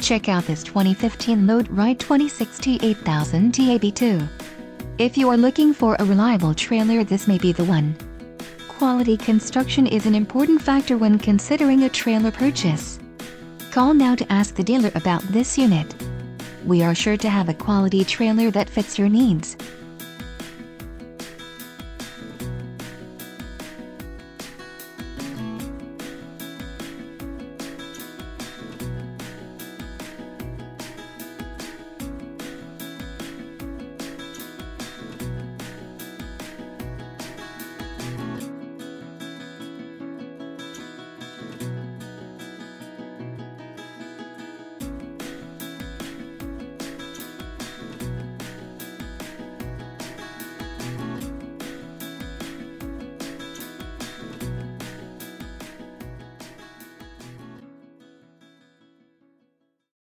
Check out this 2015 Load Rite 26T8000TAB2. If you are looking for a reliable trailer, this may be the one. Quality construction is an important factor when considering a trailer purchase. Call now to ask the dealer about this unit. We are sure to have a quality trailer that fits your needs.